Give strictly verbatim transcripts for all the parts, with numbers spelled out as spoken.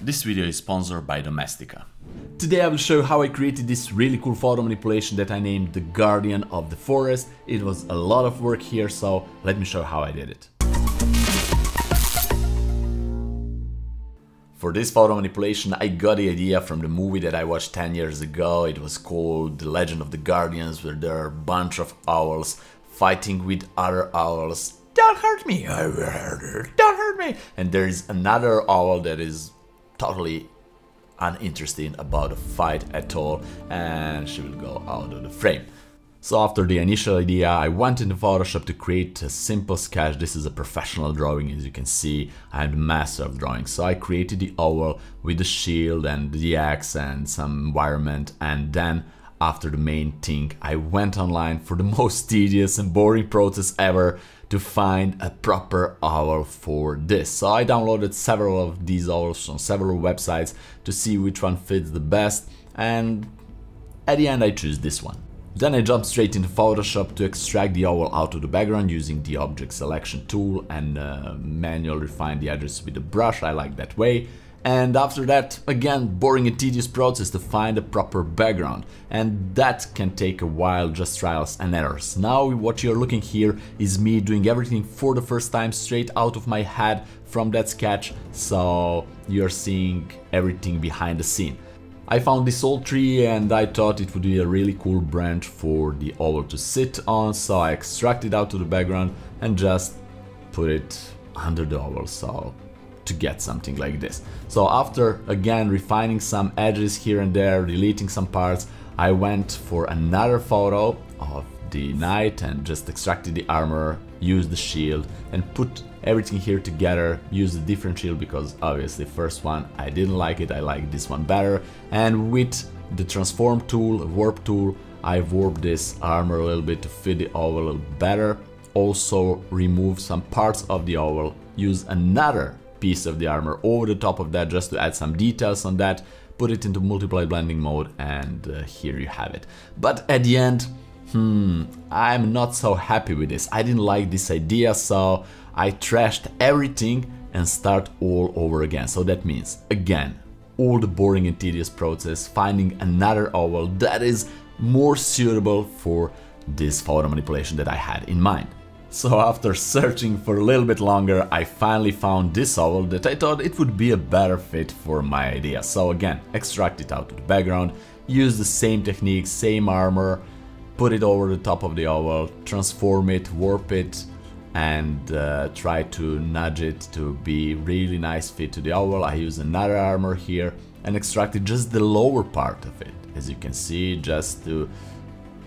This video is sponsored by Domestika. Today I will show you how I created this really cool photo manipulation that I named The Guardian of the Forest. It was a lot of work here, so let me show you how I did it. For this photo manipulation, I got the idea from the movie that I watched ten years ago. It was called The Legend of the Guardians, where there are a bunch of owls fighting with other owls. Don't hurt me! Don't hurt me! And there is another owl that is totally uninterested about the fight at all, and she will go out of the frame. So after the initial idea, I went into Photoshop to create a simple sketch. This is a professional drawing, as you can see. I am the master of drawing. So I created the owl with the shield and the axe and some environment, and then after the main thing, I went online for the most tedious and boring process ever to find a proper owl for this. So I downloaded several of these owls on several websites to see which one fits the best, and at the end I choose this one. Then I jumped straight into Photoshop to extract the owl out of the background using the object selection tool and uh, manually refine the edges with the brush. I like that way. And after that, again, boring and tedious process to find a proper background, and that can take a while, just trials and errors. Now what you're looking here is me doing everything for the first time straight out of my head from that sketch, so you're seeing everything behind the scene. I found this old tree and I thought it would be a really cool branch for the owl to sit on, so I extracted it out to the background and just put it under the owl, so to get something like this. So after again refining some edges here and there, deleting some parts, I went for another photo of the knight and just extracted the armor, used the shield and put everything here together, used a different shield because obviously first one I didn't like it, I like this one better, and with the transform tool, warp tool, I warped this armor a little bit to fit the owl a little better, also remove some parts of the owl, use another piece of the armor over the top of that just to add some details on that, put it into multiply blending mode, and uh, here you have it. But at the end, hmm, I'm not so happy with this. I didn't like this idea, so I trashed everything and start all over again. So that means, again, all the boring and tedious process, finding another owl that is more suitable for this photo manipulation that I had in mind. So after searching for a little bit longer, I finally found this owl that I thought it would be a better fit for my idea. So again, extract it out of the background, use the same technique, same armor, put it over the top of the owl, transform it, warp it, and uh, try to nudge it to be really nice fit to the owl. I use another armor here and extracted just the lower part of it, as you can see, just to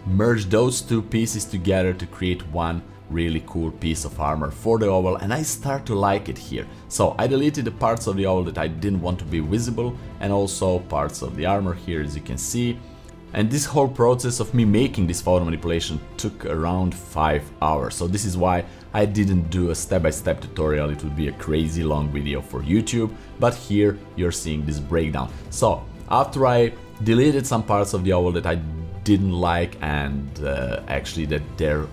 merge those two pieces together to create one really cool piece of armor for the owl, and I start to like it here. So I deleted the parts of the owl that I didn't want to be visible, and also parts of the armor here, as you can see. And this whole process of me making this photo manipulation took around five hours, so this is why I didn't do a step-by-step tutorial. It would be a crazy long video for YouTube, but here you're seeing this breakdown. So after I deleted some parts of the owl that I didn't like, and uh, actually that they're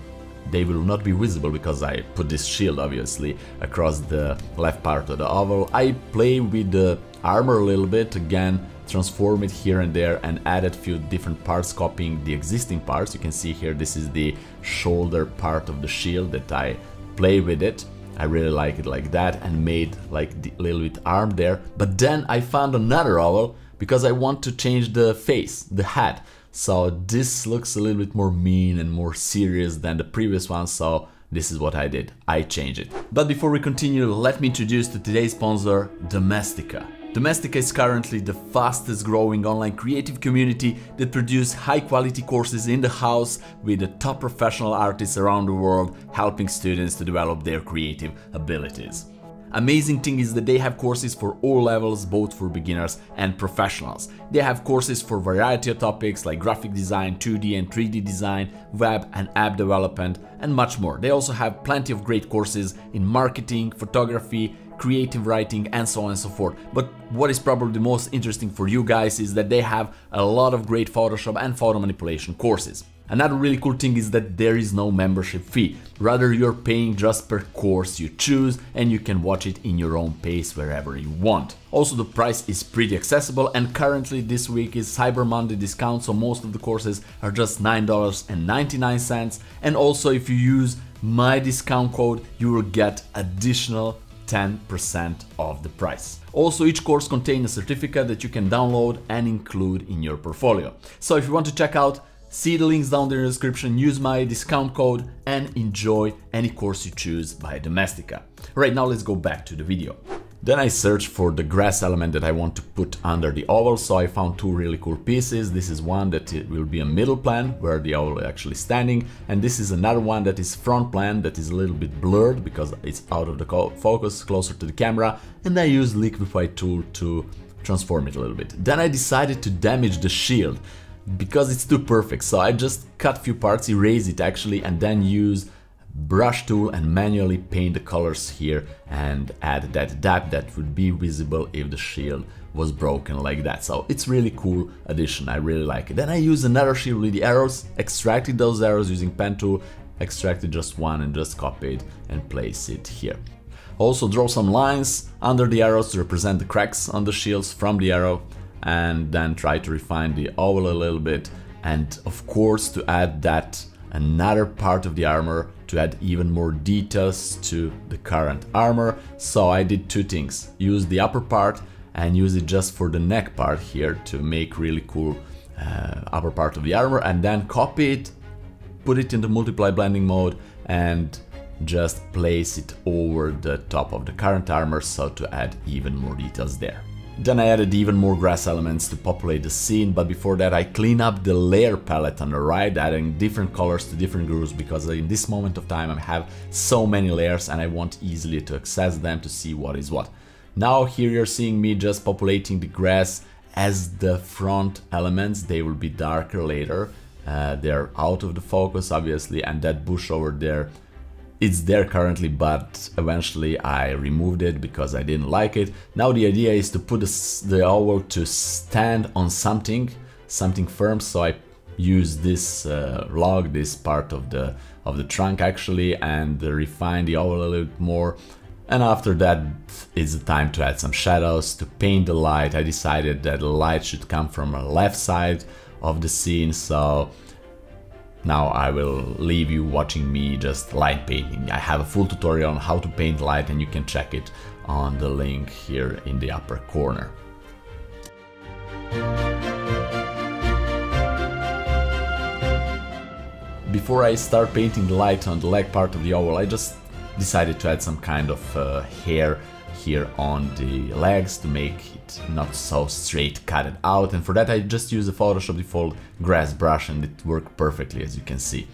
They will not be visible because I put this shield obviously across the left part of the oval. I play with the armor a little bit, again transform it here and there and added few different parts, copying the existing parts. You can see here this is the shoulder part of the shield that I play with it. I really like it like that, and made like the little bit arm there. But then I found another oval because I want to change the face, the hat. So this looks a little bit more mean and more serious than the previous one, so this is what I did, I changed it. But before we continue, let me introduce to today's sponsor, Domestika. Domestika is currently the fastest growing online creative community that produces high quality courses in the house with the top professional artists around the world, helping students to develop their creative abilities. Amazing thing is that they have courses for all levels, both for beginners and professionals. They have courses for variety of topics like graphic design, two D and three D design, web and app development, and much more. They also have plenty of great courses in marketing, photography, creative writing, and so on and so forth. But what is probably the most interesting for you guys is that they have a lot of great Photoshop and photo manipulation courses. Another really cool thing is that there is no membership fee, rather you're paying just per course you choose and you can watch it in your own pace wherever you want. Also the price is pretty accessible and currently this week is Cyber Monday discount, so most of the courses are just nine dollars and ninety-nine cents, and also if you use my discount code you will get additional ten percent of the price. Also, each course contains a certificate that you can download and include in your portfolio. So if you want to check out, see the links down there in the description, use my discount code and enjoy any course you choose by Domestika. Right now, let's go back to the video. Then I searched for the grass element that I want to put under the owl, so I found two really cool pieces. This is one that it will be a middle plan where the owl is actually standing, and this is another one that is front plan that is a little bit blurred because it's out of the focus, closer to the camera, and I used liquify tool to transform it a little bit. Then I decided to damage the shield because it's too perfect, so I just cut few parts, erase it actually, and then use brush tool and manually paint the colors here and add that depth that would be visible if the shield was broken like that. So it's really cool addition, I really like it. Then I used another shield with the arrows, extracted those arrows using pen tool, extracted just one and just copied and placed it here. Also draw some lines under the arrows to represent the cracks on the shields from the arrow, and then try to refine the owl a little bit, and of course to add that another part of the armor to add even more details to the current armor. So I did two things, use the upper part and use it just for the neck part here to make really cool uh, upper part of the armor, and then copy it, put it in the multiply blending mode and just place it over the top of the current armor, so to add even more details there. Then I added even more grass elements to populate the scene, but before that I clean up the layer palette on the right, adding different colors to different groups, because in this moment of time I have so many layers and I want easily to access them to see what is what. Now here you're seeing me just populating the grass as the front elements, they will be darker later, uh, they're out of the focus obviously, and that bush over there, it's there currently, but eventually I removed it because I didn't like it. Now the idea is to put the, the owl to stand on something, something firm, so I use this uh, log, this part of the, of the trunk actually, and refine the owl a little bit more. And after that it's the time to add some shadows, to paint the light. I decided that the light should come from the left side of the scene, so now I will leave you watching me just light painting. I have a full tutorial on how to paint light and you can check it on the link here in the upper corner. Before I start painting the light on the leg part of the owl, I just decided to add some kind of uh, hair here on the legs to make it not so straight, cut it out, and for that I just use the Photoshop default grass brush and it worked perfectly, as you can see.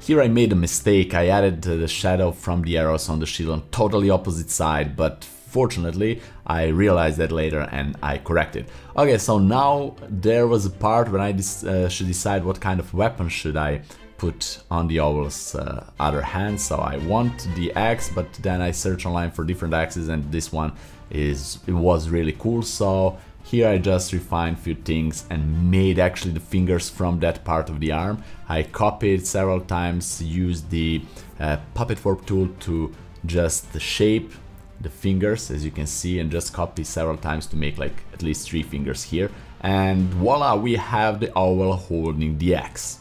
Here I made a mistake, I added the shadow from the arrows on the shield on totally opposite side, but fortunately I realized that later and I corrected. Okay, so now there was a part when I uh, should decide what kind of weapon should I put on the owl's uh, other hand, so I want the axe, but then I searched online for different axes and this one is it was really cool, so here I just refined few things and made actually the fingers from that part of the arm. I copied several times, used the uh, puppet warp tool to just shape the fingers, as you can see, and just copy several times to make like at least three fingers here. And voila, we have the owl holding the axe.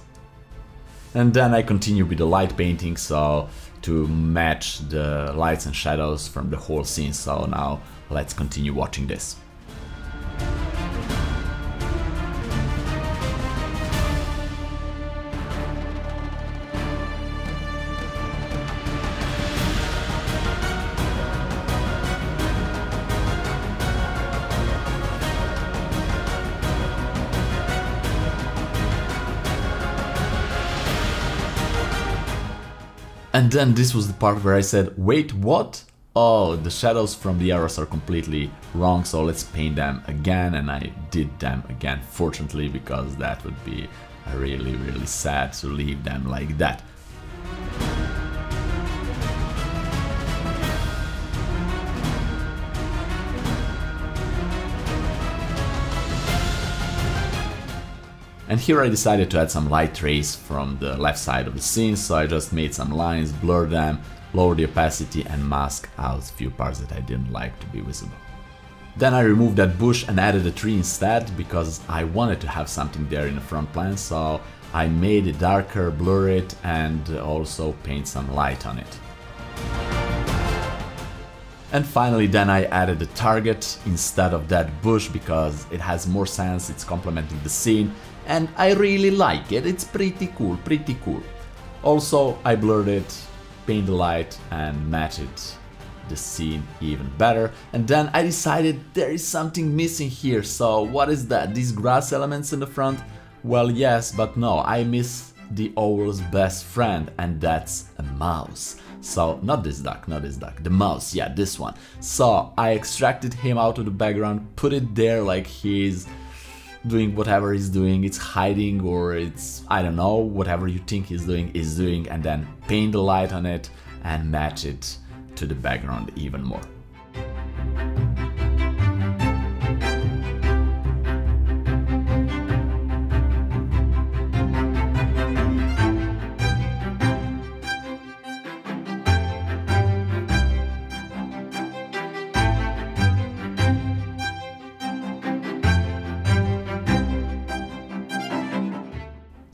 And then I continue with the light painting, so to match the lights and shadows from the whole scene. So now let's continue watching this. And then this was the part where I said, wait, what? Oh, the shadows from the arrows are completely wrong, so let's paint them again. And I did them again, fortunately, because that would be really, really sad to leave them like that. And here I decided to add some light rays from the left side of the scene, so I just made some lines, blur them, lower the opacity and mask out few parts that I didn't like to be visible. Then I removed that bush and added a tree instead, because I wanted to have something there in the front plan, so I made it darker, blur it and also paint some light on it. And finally then I added a target instead of that bush, because it has more sense, it's complementing the scene, and I really like it, it's pretty cool, pretty cool. Also I blurred it, paint the light and match it, the scene even better. And then I decided there is something missing here, so what is that? These grass elements in the front? Well yes, but no, I miss the owl's best friend, and that's a mouse. So not this duck, not this duck, the mouse, yeah, this one. So I extracted him out of the background, put it there like he's doing whatever he's doing, it's hiding or it's, I don't know, whatever you think he's doing, is doing, and then paint the light on it and match it to the background even more.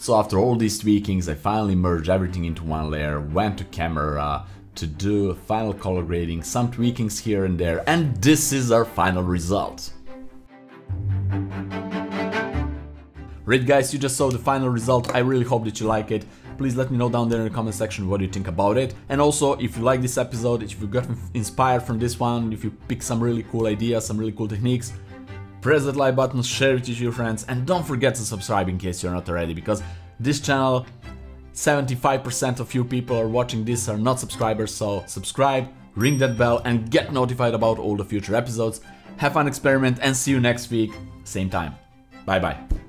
So after all these tweakings, I finally merged everything into one layer, went to camera to do a final color grading, some tweakings here and there, and this is our final result. Right guys, you just saw the final result, I really hope that you like it. Please let me know down there in the comment section what you think about it. And also, if you like this episode, if you got inspired from this one, if you pick some really cool ideas, some really cool techniques, press that like button, share it with your friends, and don't forget to subscribe in case you're not already, because this channel, seventy-five percent of you people are watching this are not subscribers, so subscribe, ring that bell, and get notified about all the future episodes. Have fun, experiment, and see you next week, same time. Bye bye.